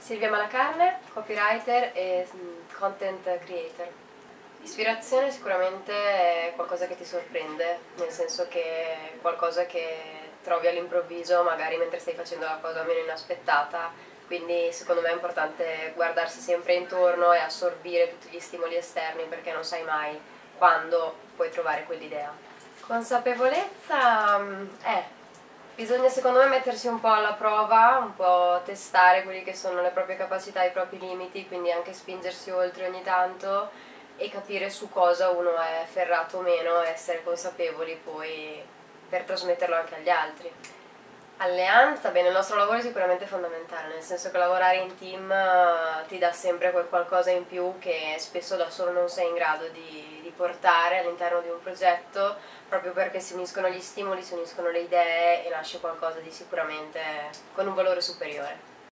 Silvia Malacarne, copywriter e content creator. Ispirazione sicuramente è qualcosa che ti sorprende, nel senso che è qualcosa che trovi all'improvviso, magari mentre stai facendo la cosa meno inaspettata, quindi secondo me è importante guardarsi sempre intorno e assorbire tutti gli stimoli esterni perché non sai mai quando puoi trovare quell'idea. Consapevolezza bisogna secondo me mettersi un po' alla prova, un po' testare quelli che sono le proprie capacità, i propri limiti, quindi anche spingersi oltre ogni tanto e capire su cosa uno è ferrato o meno, essere consapevoli poi per trasmetterlo anche agli altri. Alleanza, bene, il nostro lavoro è sicuramente fondamentale, nel senso che lavorare in team ti dà sempre quel qualcosa in più che spesso da solo non sei in grado di portare all'interno di un progetto, proprio perché si uniscono gli stimoli, si uniscono le idee e nasce qualcosa di sicuramente con un valore superiore.